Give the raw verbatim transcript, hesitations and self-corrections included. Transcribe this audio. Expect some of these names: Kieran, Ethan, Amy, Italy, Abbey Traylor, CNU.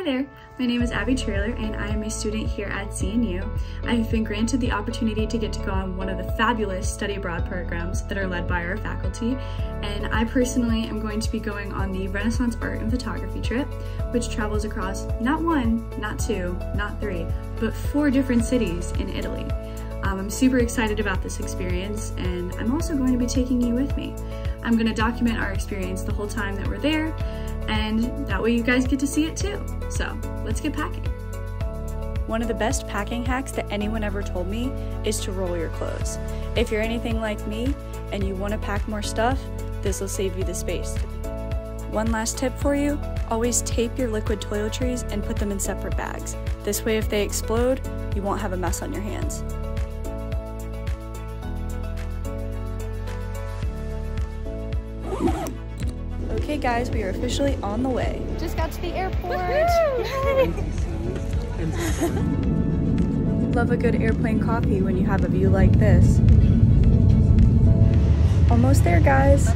Hi there, my name is Abbey Traylor and I am a student here at C N U. I have been granted the opportunity to get to go on one of the fabulous study abroad programs that are led by our faculty, and I personally am going to be going on the Renaissance Art and Photography trip, which travels across not one, not two, not three, but four different cities in Italy. Um, I'm super excited about this experience, and I'm also going to be taking you with me. I'm going to document our experience the whole time that we're there, and that way you guys get to see it too. So let's get packing. One of the best packing hacks that anyone ever told me is to roll your clothes. If you're anything like me and you want to pack more stuff, this will save you the space. One last tip for you, always tape your liquid toiletries and put them in separate bags. This way if they explode, you won't have a mess on your hands. Okay guys, we are officially on the way. Just got to the airport. Love a good airplane coffee when you have a view like this. Almost there guys.